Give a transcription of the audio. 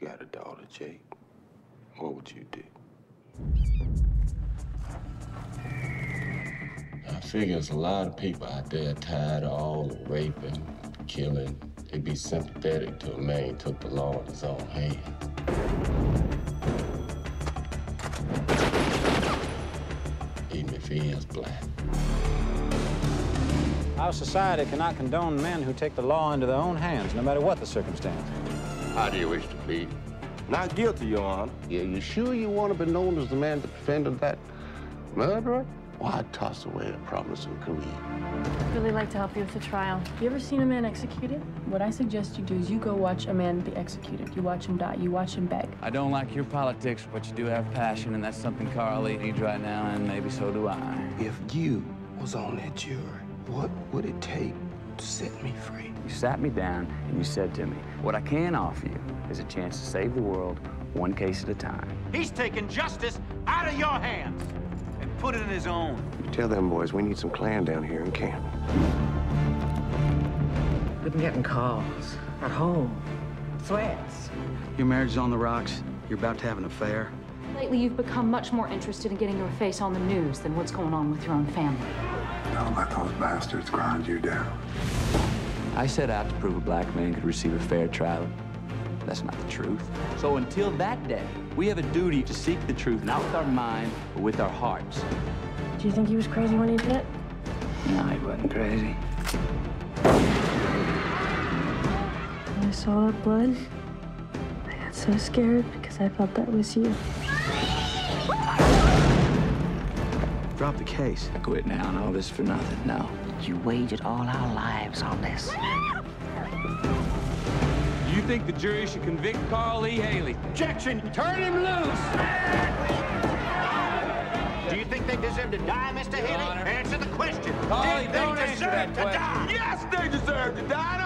you got a daughter, Jake, what would you do? I figure there's a lot of people out there tired of all the raping, killing. They'd be sympathetic to a man who took the law in his own hands. Even if he is black. Our society cannot condone men who take the law into their own hands, no matter what the circumstance. How do you wish to plead? Not guilty, Your Honor. Yeah, you sure you want to be known as the man that defended that murderer? Why toss away a promising career? I'd really like to help you with the trial. You ever seen a man executed? What I suggest you do is you go watch a man be executed. You watch him die. You watch him beg. I don't like your politics, but you do have passion, and that's something Carl Lee needs right now, and maybe so do I. If you was on that jury, what would it take to set me free? You sat me down and you said to me, what I can offer you is a chance to save the world one case at a time. He's taking justice out of your hands and put it in his own. You tell them boys we need some Klan down here in camp. We've been getting calls at home, threats. Your marriage is on the rocks. You're about to have an affair. Lately, you've become much more interested in getting your face on the news than what's going on with your own family. Don't let those bastards grind you down. I set out to prove a black man could receive a fair trial. That's not the truth. So until that day, we have a duty to seek the truth, not with our mind, but with our hearts. Do you think he was crazy when he did it? No, he wasn't crazy. When I saw that blood, I got so scared because I thought that was you. Drop the case. I quit now and all this for nothing, no. You waited all our lives on this. You think the jury should convict Carl Lee Hailey? Objection! Turn him loose! Do you think they deserve to die, Mr. Hailey? Answer the question. Carl, do they deserve to die? Yes, they deserve to die!